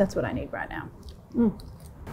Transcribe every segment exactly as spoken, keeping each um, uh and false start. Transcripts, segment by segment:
that's what I need right now. Mm.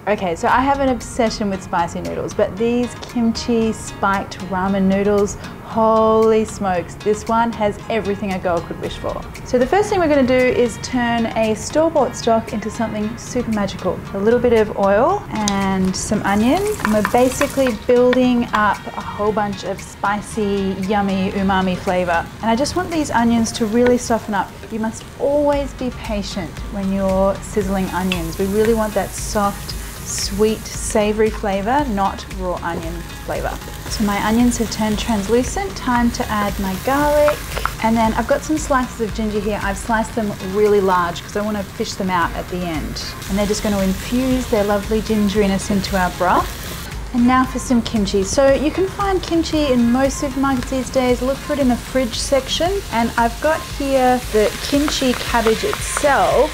Okay, so I have an obsession with spicy noodles, but these kimchi spiked ramen noodles, holy smokes, this one has everything a girl could wish for. So the first thing we're going to do is turn a store-bought stock into something super magical. A little bit of oil and some onion. And we're basically building up a whole bunch of spicy, yummy, umami flavor. And I just want these onions to really soften up. You must always be patient when you're sizzling onions. We really want that soft, sweet, savory flavour, not raw onion flavour. So my onions have turned translucent, time to add my garlic. And then I've got some slices of ginger here. I've sliced them really large because I want to fish them out at the end. And they're just going to infuse their lovely gingeriness into our broth. And now for some kimchi. So you can find kimchi in most supermarkets these days. Look for it in the fridge section. And I've got here the kimchi cabbage itself.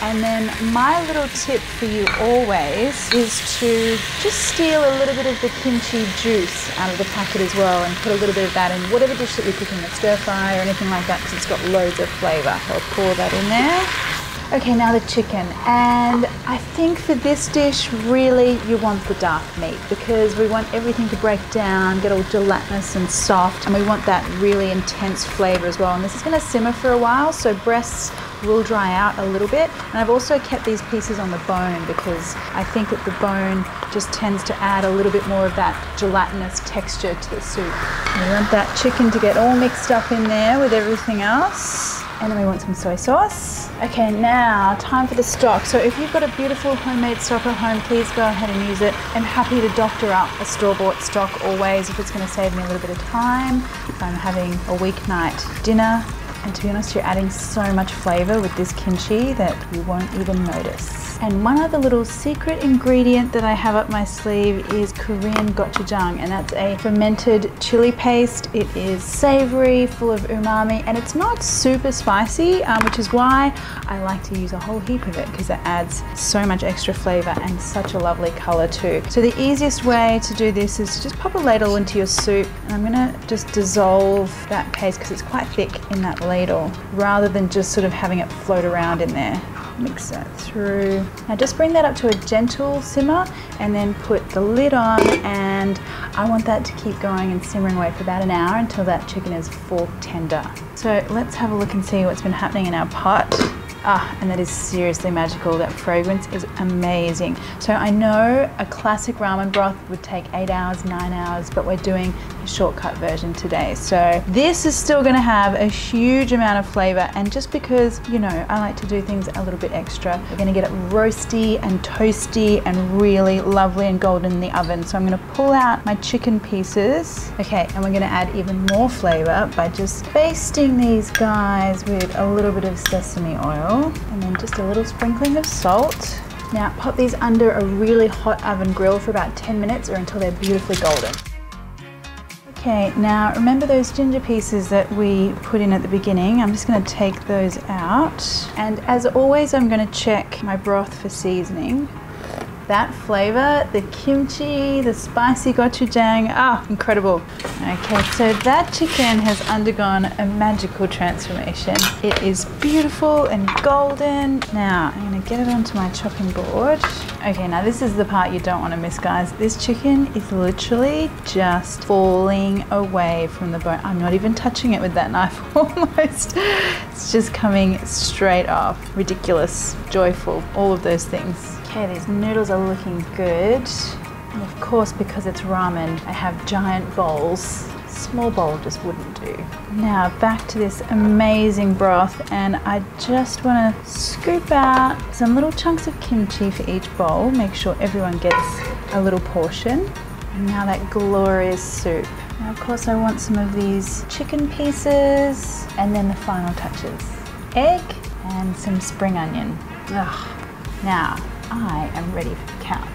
And then my little tip for you always is to just steal a little bit of the kimchi juice out of the packet as well and put a little bit of that in whatever dish that you're cooking, a stir fry or anything like that, because it's got loads of flavor. I'll pour that in there. Okay, now the chicken. And I think for this dish, really, you want the dark meat because we want everything to break down, get all gelatinous and soft, and we want that really intense flavor as well. And this is gonna simmer for a while, so breasts will dry out a little bit. And I've also kept these pieces on the bone because I think that the bone just tends to add a little bit more of that gelatinous texture to the soup. And we want that chicken to get all mixed up in there with everything else. And then we want some soy sauce. Okay, now time for the stock. So if you've got a beautiful homemade stock at home, please go ahead and use it. I'm happy to doctor up a store-bought stock always if it's gonna save me a little bit of time, if I'm having a weeknight dinner. And to be honest, you're adding so much flavour with this kimchi that you won't even notice. And one other little secret ingredient that I have up my sleeve is Korean gochujang, and that's a fermented chili paste. It is savoury, full of umami, and it's not super spicy, um, which is why I like to use a whole heap of it because it adds so much extra flavour and such a lovely colour too. So the easiest way to do this is to just pop a ladle into your soup, and I'm gonna just dissolve that paste because it's quite thick in that ladle, rather than just sort of having it float around in there. Mix that through. Now just bring that up to a gentle simmer and then put the lid on, and I want that to keep going and simmering away for about an hour until that chicken is fork tender. So let's have a look and see what's been happening in our pot. Ah, and that is seriously magical. That fragrance is amazing. So I know a classic ramen broth would take eight hours, nine hours, but we're doing a shortcut version today. So this is still gonna have a huge amount of flavor, and just because, you know, I like to do things a little bit extra, we're gonna get it roasty and toasty and really lovely and golden in the oven. So I'm gonna pull out my chicken pieces. Okay, and we're gonna add even more flavor by just basting these guys with a little bit of sesame oil. And then just a little sprinkling of salt. Now pop these under a really hot oven grill for about ten minutes or until they're beautifully golden. Okay, now remember those ginger pieces that we put in at the beginning? I'm just gonna take those out. And as always, I'm gonna check my broth for seasoning. That flavor, the kimchi, the spicy gochujang, ah, incredible. Okay, so that chicken has undergone a magical transformation. It is beautiful and golden. Now, I'm gonna get it onto my chopping board. Okay, now this is the part you don't wanna miss, guys. This chicken is literally just falling away from the bone. I'm not even touching it with that knife almost. It's just coming straight off. Ridiculous, joyful, all of those things. Okay, these noodles are looking good. And of course, because it's ramen, I have giant bowls. Small bowl just wouldn't do. Now back to this amazing broth, and I just want to scoop out some little chunks of kimchi for each bowl. Make sure everyone gets a little portion. And now that glorious soup. Now of course I want some of these chicken pieces, and then the final touches. Egg and some spring onion. Ugh. Now I am ready for the couch.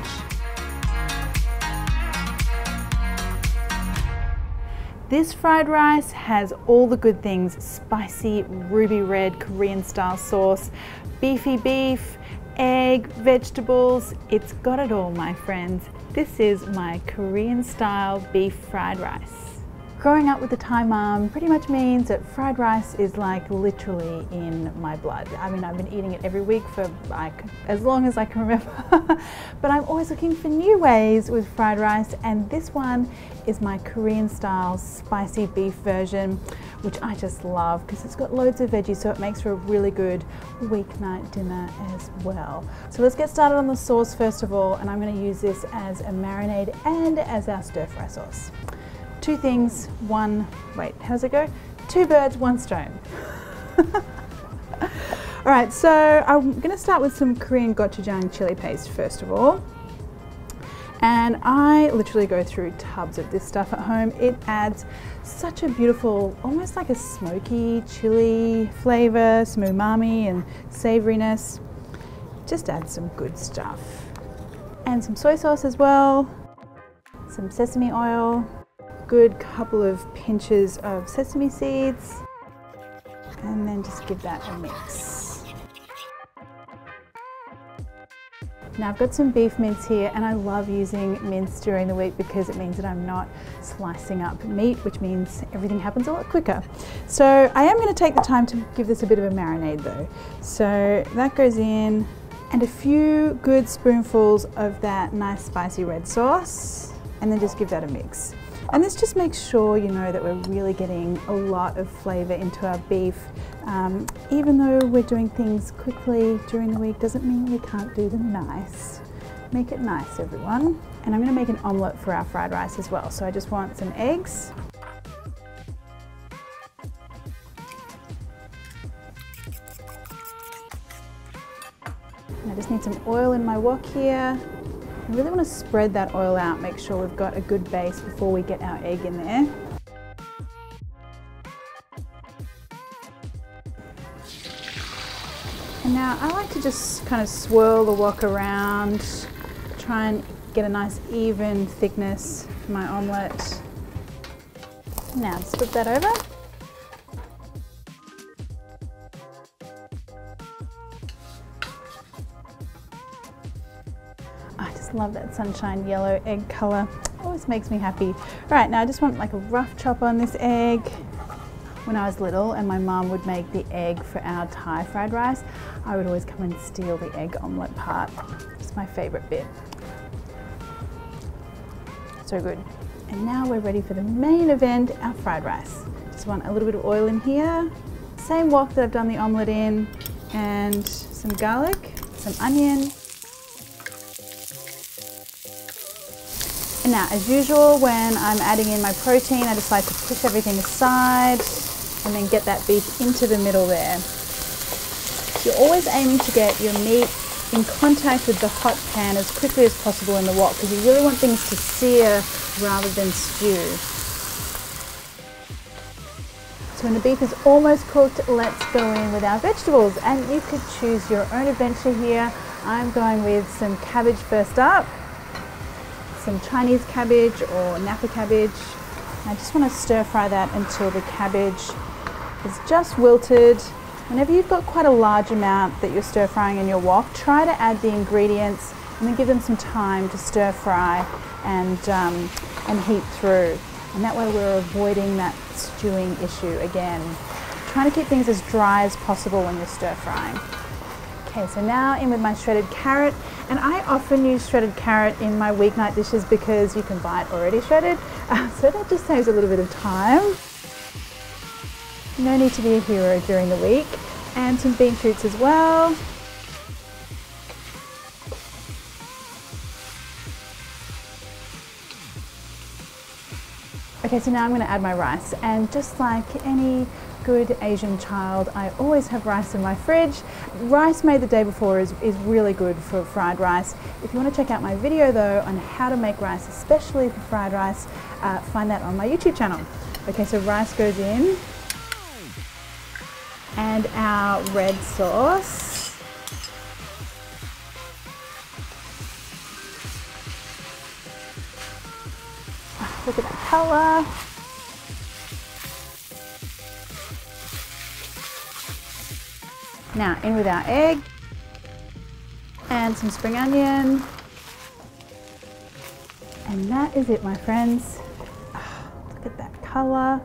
This fried rice has all the good things: spicy, ruby red Korean style sauce, beefy beef, egg, vegetables. It's got it all, my friends. This is my Korean style beef fried rice. Growing up with a Thai mum pretty much means that fried rice is like literally in my blood. I mean, I've been eating it every week for like as long as I can remember. But I'm always looking for new ways with fried rice, and this one is my Korean style spicy beef version, which I just love because it's got loads of veggies, so it makes for a really good weeknight dinner as well. So let's get started on the sauce first of all, and I'm going to use this as a marinade and as our stir fry sauce. Two things, one, wait, how does it go? Two birds, one stone. All right, so I'm gonna start with some Korean gochujang chili paste first of all. And I literally go through tubs of this stuff at home. It adds such a beautiful, almost like a smoky chili flavor, some umami and savoriness. Just adds some good stuff. And some soy sauce as well, some sesame oil, good couple of pinches of sesame seeds, and then just give that a mix. Now I've got some beef mince here, and I love using mince during the week because it means that I'm not slicing up meat, which means everything happens a lot quicker. So I am going to take the time to give this a bit of a marinade though. So that goes in, and a few good spoonfuls of that nice spicy red sauce, and then just give that a mix. And this just makes sure, you know, that we're really getting a lot of flavour into our beef. Um, even though we're doing things quickly during the week, doesn't mean we can't do them nice. Make it nice, everyone. And I'm going to make an omelette for our fried rice as well. So I just want some eggs. And I just need some oil in my wok here. I really want to spread that oil out, make sure we've got a good base before we get our egg in there. And now I like to just kind of swirl the wok around, try and get a nice even thickness for my omelette. Now just flip that over. Love that sunshine yellow egg color, always makes me happy. All right, now I just want like a rough chop on this egg. When I was little and my mum would make the egg for our Thai fried rice, I would always come and steal the egg omelette part. It's my favorite bit. So good. And now we're ready for the main event, our fried rice. Just want a little bit of oil in here, same wok that I've done the omelette in, and some garlic, some onion. And now, as usual, when I'm adding in my protein, I just like to push everything aside and then get that beef into the middle there. You're always aiming to get your meat in contact with the hot pan as quickly as possible in the wok, because you really want things to sear rather than stew. So when the beef is almost cooked, let's go in with our vegetables, and you could choose your own adventure here. I'm going with some cabbage first up. Some Chinese cabbage or Napa cabbage. And I just want to stir fry that until the cabbage is just wilted. Whenever you've got quite a large amount that you're stir frying in your wok, try to add the ingredients and then give them some time to stir fry and, um, and heat through. And that way we're avoiding that stewing issue again. Trying to keep things as dry as possible when you're stir frying. Okay, so now in with my shredded carrot, and I often use shredded carrot in my weeknight dishes because you can buy it already shredded, uh, so that just saves a little bit of time. No need to be a hero during the week. And some bean shoots as well. Okay, so now I'm going to add my rice, and just like any good Asian child, I always have rice in my fridge. Rice made the day before is, is really good for fried rice. If you want to check out my video though on how to make rice, especially for fried rice, uh, find that on my YouTube channel. Okay, so rice goes in, and our red sauce. Oh, look at that colour. Now in with our egg and some spring onion, and that is it, my friends. Oh, look at that color.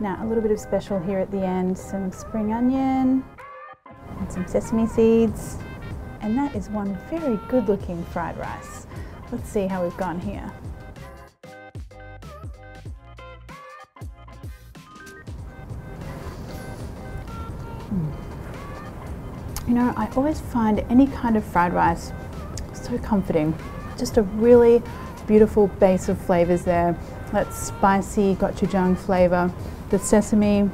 Now a little bit of special here at the end, some spring onion and some sesame seeds. And that is one very good looking fried rice. Let's see how we've gone here. You know, I always find any kind of fried rice so comforting. Just a really beautiful base of flavors there. That spicy gochujang flavor, the sesame,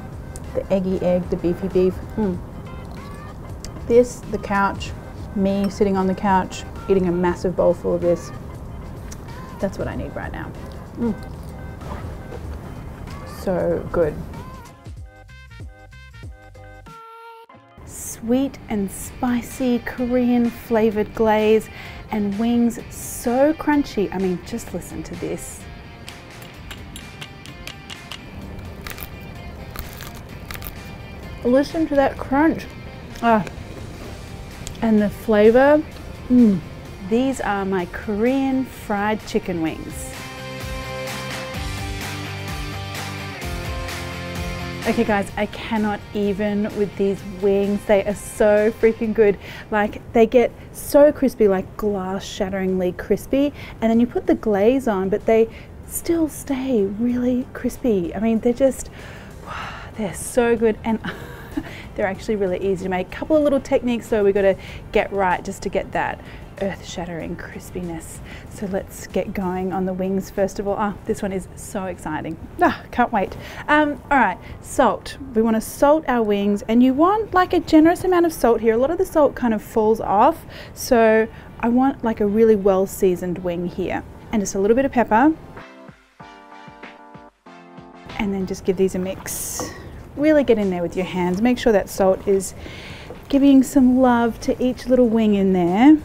the eggy egg, the beefy beef. Mm. This, the couch, me sitting on the couch, eating a massive bowl full of this. That's what I need right now. Mm. So good. Sweet and spicy Korean flavored glaze and wings, so crunchy. I mean, just listen to this. Listen to that crunch. Ah, and the flavor. Mm. These are my Korean fried chicken wings. Okay guys, I cannot even with these wings. They are so freaking good. Like, they get so crispy, like glass shatteringly crispy, and then you put the glaze on, but they still stay really crispy. I mean, they're just, they're so good, and they're actually really easy to make. A couple of little techniques though we got to get right just to get that earth-shattering crispiness. So let's get going on the wings first of all. Ah, oh, this one is so exciting. Ah, can't wait. Um, all right, salt. We want to salt our wings, and you want like a generous amount of salt here. A lot of the salt kind of falls off, so I want like a really well-seasoned wing here. And just a little bit of pepper. And then just give these a mix. Really get in there with your hands. Make sure that salt is giving some love to each little wing in there.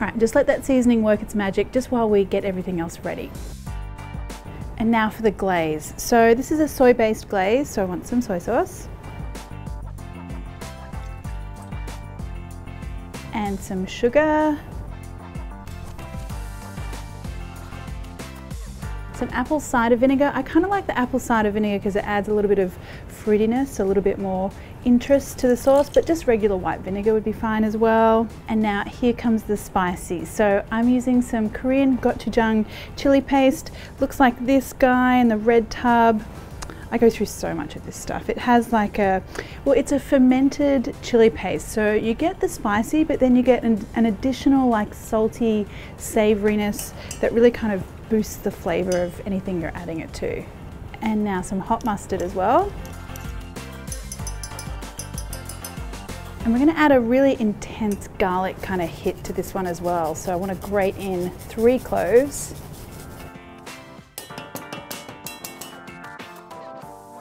Right, just let that seasoning work its magic just while we get everything else ready. And now for the glaze. So this is a soy-based glaze, so I want some soy sauce. And some sugar. Some apple cider vinegar. I kind of like the apple cider vinegar because it adds a little bit of fruitiness, a little bit more interest to the sauce, but just regular white vinegar would be fine as well. And now here comes the spicy. So I'm using some Korean gochujang chili paste. Looks like this guy in the red tub. I go through so much of this stuff. It has like a, well, it's a fermented chili paste. So you get the spicy, but then you get an, an additional like salty savoriness that really kind of boosts the flavor of anything you're adding it to. And now some hot mustard as well. And we're gonna add a really intense garlic kind of hit to this one as well. So I wanna grate in three cloves.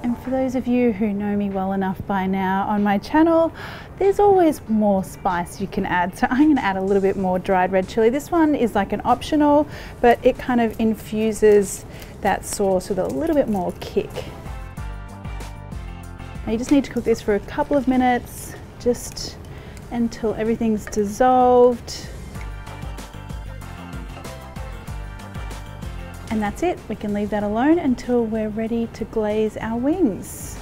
And for those of you who know me well enough by now on my channel, there's always more spice you can add. So I'm gonna add a little bit more dried red chili. This one is like an optional, but it kind of infuses that sauce with a little bit more kick. Now you just need to cook this for a couple of minutes, just until everything's dissolved. And that's it, we can leave that alone until we're ready to glaze our wings.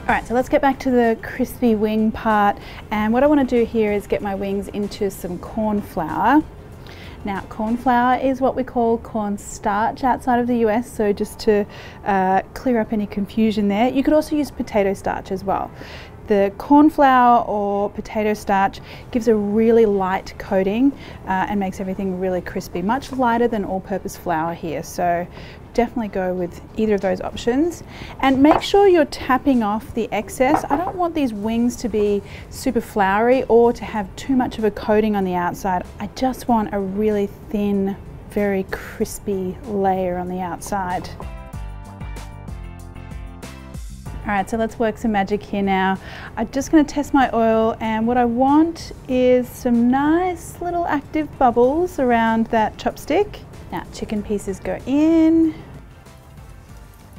All right, so let's get back to the crispy wing part. And what I wanna do here is get my wings into some corn flour. Now, corn flour is what we call corn starch outside of the U S, so just to uh, clear up any confusion there. You could also use potato starch as well. The corn flour or potato starch gives a really light coating uh, and makes everything really crispy, much lighter than all-purpose flour here. So definitely go with either of those options. And make sure you're tapping off the excess. I don't want these wings to be super floury or to have too much of a coating on the outside. I just want a really thin, very crispy layer on the outside. All right, so let's work some magic here now. I'm just gonna test my oil, and what I want is some nice little active bubbles around that chopstick. Now, chicken pieces go in.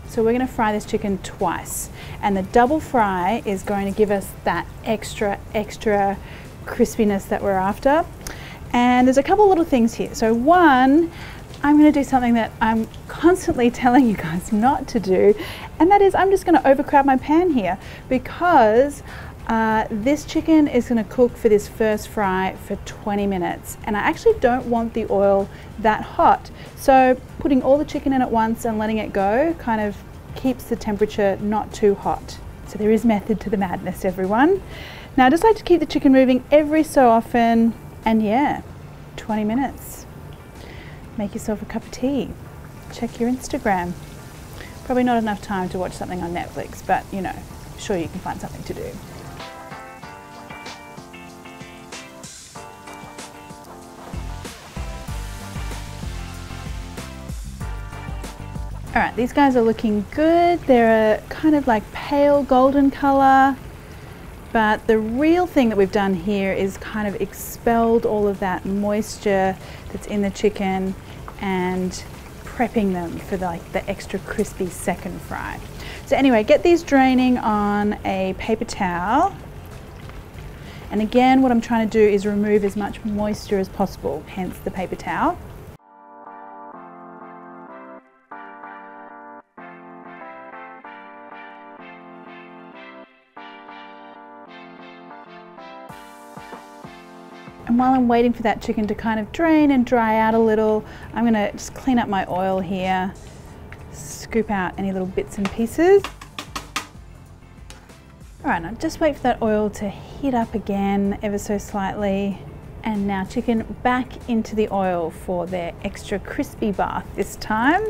So we're gonna fry this chicken twice, and the double fry is going to give us that extra, extra crispiness that we're after. And there's a couple little things here. So one, I'm going to do something that I'm constantly telling you guys not to do, and that is I'm just going to overcrowd my pan here, because uh, this chicken is going to cook for this first fry for twenty minutes, and I actually don't want the oil that hot. So putting all the chicken in at once and letting it go kind of keeps the temperature not too hot. So there is method to the madness, everyone. Now I just like to keep the chicken moving every so often, and yeah, twenty minutes. Make yourself a cup of tea. Check your Instagram. Probably not enough time to watch something on Netflix, but you know, sure you can find something to do. All right, these guys are looking good. They're a kind of like pale golden color, but the real thing that we've done here is kind of expelled all of that moisture that's in the chicken and prepping them for the, like the extra crispy second fry. So anyway, get these draining on a paper towel. And again, what I'm trying to do is remove as much moisture as possible, hence the paper towel. And while I'm waiting for that chicken to kind of drain and dry out a little, I'm gonna just clean up my oil here, scoop out any little bits and pieces. All right, now just wait for that oil to heat up again ever so slightly. And now chicken back into the oil for their extra crispy bath this time.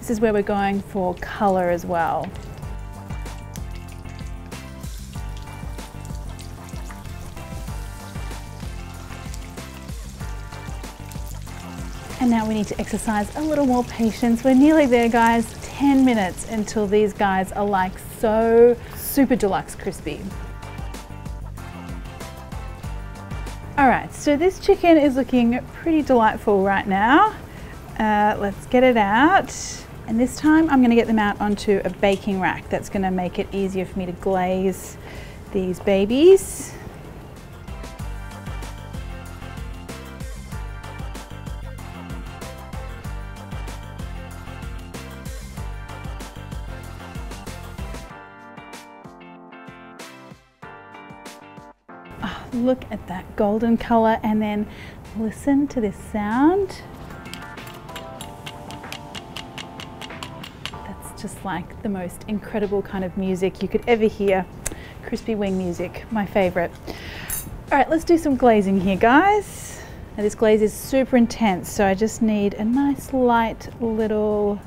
This is where we're going for color as well. And now we need to exercise a little more patience. We're nearly there, guys. ten minutes until these guys are like so super deluxe crispy. All right, so this chicken is looking pretty delightful right now. Uh, let's get it out. And this time I'm gonna get them out onto a baking rack. That's gonna make it easier for me to glaze these babies. Oh, look at that golden color, and then listen to this sound. That's just like the most incredible kind of music you could ever hear. Crispy wing music, my favorite. All right, let's do some glazing here, guys. Now this glaze is super intense, so I just need a nice light little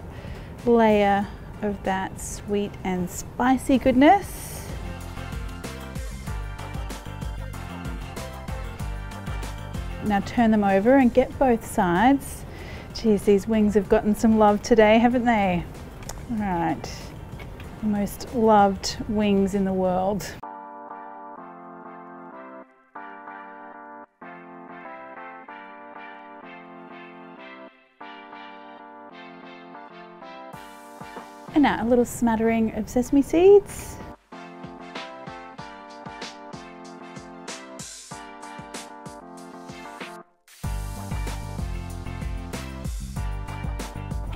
layer of that sweet and spicy goodness. Now turn them over and get both sides. Geez, these wings have gotten some love today, haven't they? All right, the most loved wings in the world. And now a little smattering of sesame seeds.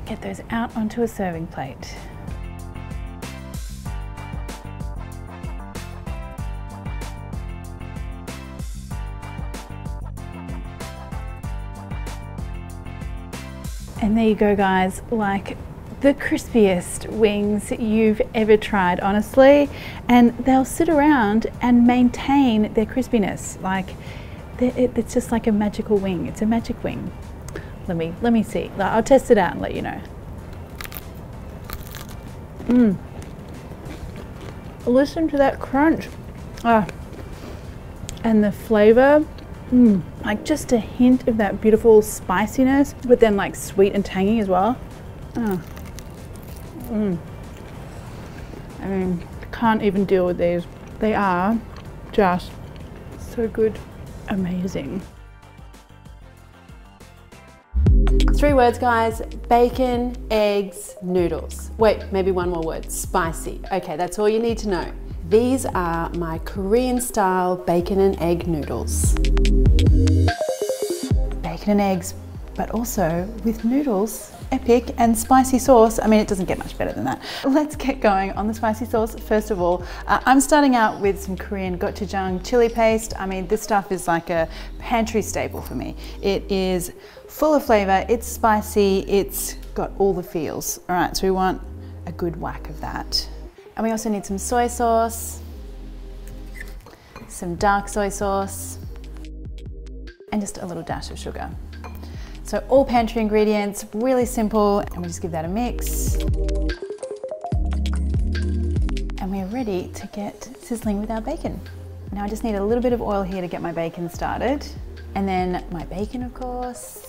Get those out onto a serving plate. And there you go, guys, like the crispiest wings you've ever tried, honestly. And they'll sit around and maintain their crispiness. Like, it's just like a magical wing. It's a magic wing. Let me, let me see. I'll test it out and let you know. Mmm. Listen to that crunch. Ah. And the flavor. Mmm. Like just a hint of that beautiful spiciness, but then like sweet and tangy as well. Ah. Mmm. I mean, can't even deal with these. They are just so good. Amazing. Three words, guys: bacon, eggs, noodles. Wait, maybe one more word: spicy. Okay, that's all you need to know. These are my Korean style bacon and egg noodles. chicken and eggs, but also with noodles, epic, and spicy sauce. I mean, it doesn't get much better than that. Let's get going on the spicy sauce. First of all, uh, I'm starting out with some Korean gochujang chili paste. I mean, this stuff is like a pantry staple for me. It is full of flavor, it's spicy, it's got all the feels. All right, so we want a good whack of that. And we also need some soy sauce, some dark soy sauce, and just a little dash of sugar. So all pantry ingredients, really simple, and we just give that a mix. And we're ready to get sizzling with our bacon. Now I just need a little bit of oil here to get my bacon started. And then my bacon, of course.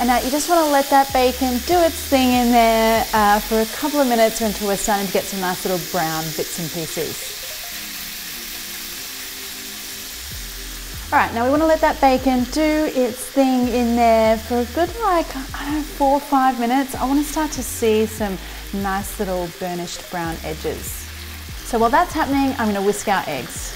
And now you just want to let that bacon do its thing in there uh, for a couple of minutes until we're starting to get some nice little brown bits and pieces. All right, now we want to let that bacon do its thing in there for a good, like, I don't know, four or five minutes. I want to start to see some nice little burnished brown edges. So while that's happening, I'm going to whisk our eggs.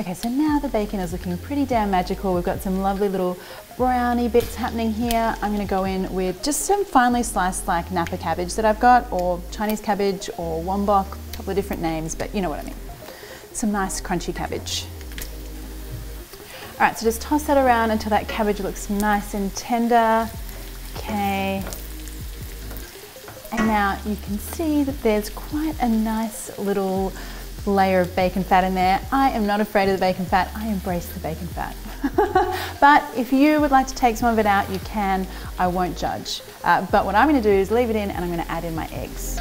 Okay, so now the bacon is looking pretty damn magical. We've got some lovely little browny bits happening here. I'm going to go in with just some finely sliced, like, Napa cabbage that I've got, or Chinese cabbage, or Wombok. A couple of different names, but you know what I mean. Some nice crunchy cabbage. All right, so just toss that around until that cabbage looks nice and tender. Okay. And now you can see that there's quite a nice little layer of bacon fat in there. I am not afraid of the bacon fat. I embrace the bacon fat. But if you would like to take some of it out, you can. I won't judge. Uh, but what I'm going to do is leave it in, and I'm going to add in my eggs.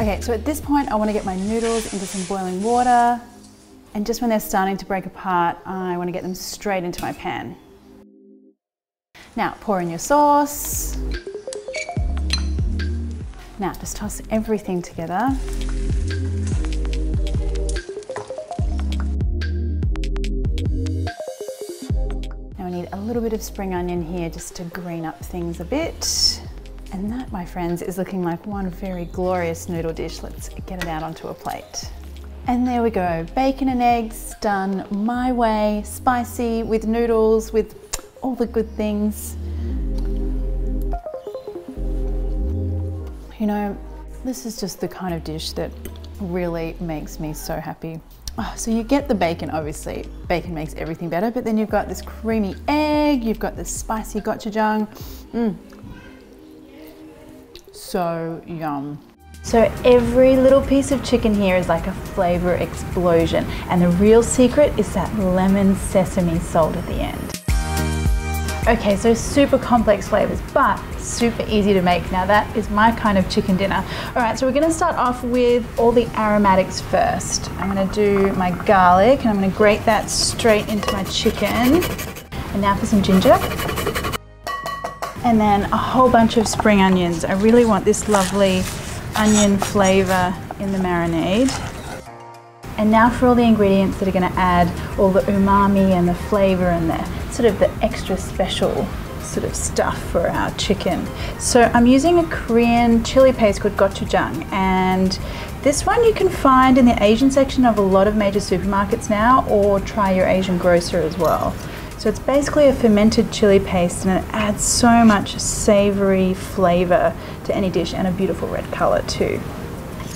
Okay, so at this point, I want to get my noodles into some boiling water, and just when they're starting to break apart, I want to get them straight into my pan. Now, pour in your sauce. Now, just toss everything together. Now, we need a little bit of spring onion here just to green up things a bit. And that, my friends, is looking like one very glorious noodle dish. Let's get it out onto a plate. And there we go, bacon and eggs done my way, spicy, with noodles, with all the good things. You know, this is just the kind of dish that really makes me so happy. Oh, so you get the bacon, obviously. Bacon makes everything better, but then you've got this creamy egg, you've got this spicy gochujang. Mm. So yum. So every little piece of chicken here is like a flavor explosion, and the real secret is that lemon sesame salt at the end. Okay, so super complex flavors, but super easy to make. Now that is my kind of chicken dinner. All right, so we're gonna start off with all the aromatics first. I'm gonna do my garlic, and I'm gonna grate that straight into my chicken. And now for some ginger. And then a whole bunch of spring onions. I really want this lovely onion flavor in the marinade. And now for all the ingredients that are gonna add all the umami and the flavor and the sort of the extra special sort of stuff for our chicken. So I'm using a Korean chili paste called gochujang, and this one you can find in the Asian section of a lot of major supermarkets now, or try your Asian grocer as well. So it's basically a fermented chili paste, and it adds so much savory flavor to any dish, and a beautiful red color too.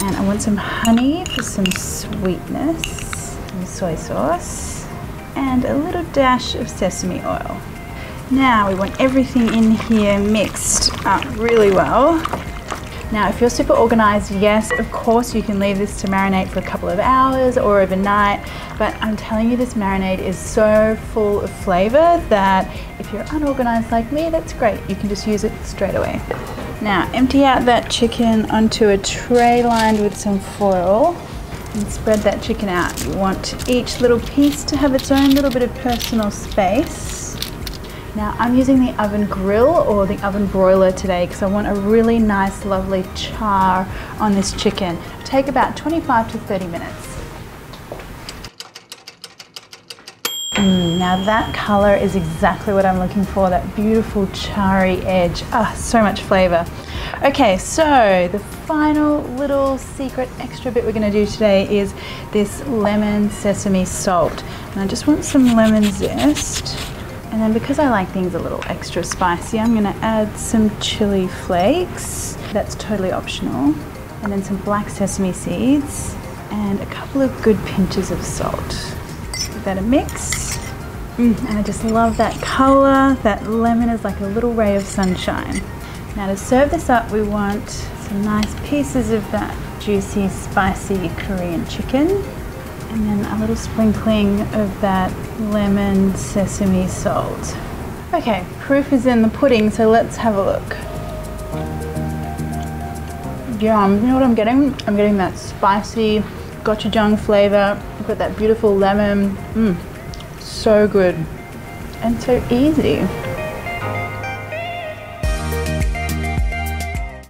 And I want some honey for some sweetness, and soy sauce, and a little dash of sesame oil. Now we want everything in here mixed up really well. Now, if you're super organized, yes, of course, you can leave this to marinate for a couple of hours or overnight, but I'm telling you, this marinade is so full of flavor that if you're unorganized like me, that's great. You can just use it straight away. Now, empty out that chicken onto a tray lined with some foil and spread that chicken out. You want each little piece to have its own little bit of personal space. Now, I'm using the oven grill or the oven broiler today because I want a really nice, lovely char on this chicken. It'll take about twenty-five to thirty minutes. Mm, now that color is exactly what I'm looking for, that beautiful charry edge. Ah, so much flavor. Okay, so the final little secret extra bit we're going to do today is this lemon sesame salt. And I just want some lemon zest. And then because I like things a little extra spicy, I'm going to add some chili flakes. That's totally optional. And then some black sesame seeds and a couple of good pinches of salt. Give that a mix. Mm, and I just love that color. That lemon is like a little ray of sunshine. Now to serve this up, we want some nice pieces of that juicy, spicy Korean chicken. And then a little sprinkling of that lemon sesame salt. Okay, proof is in the pudding, so let's have a look. Yum, you know what I'm getting? I'm getting that spicy gochujang flavor. I've got that beautiful lemon. Mm, so good and so easy.